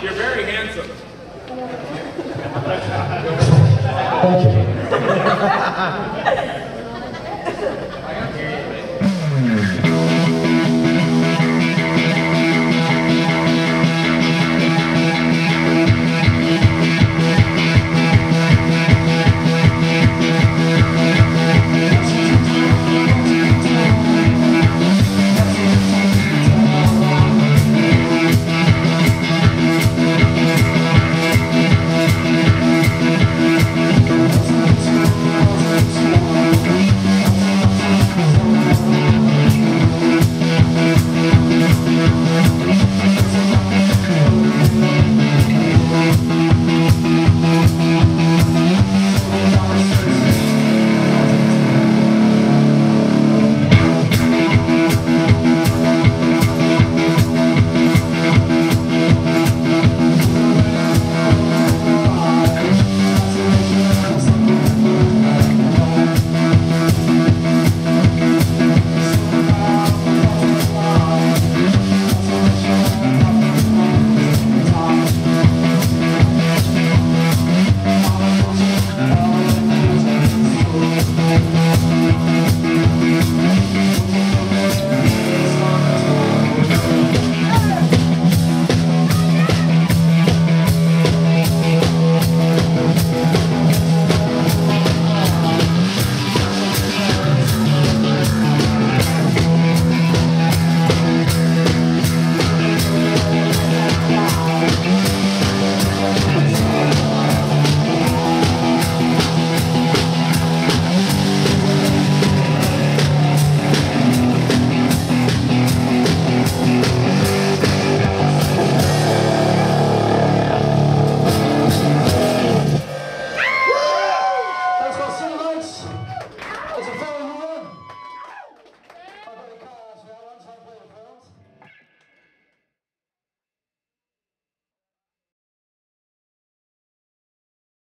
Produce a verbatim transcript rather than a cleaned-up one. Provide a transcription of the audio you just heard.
You're very handsome. Thank you.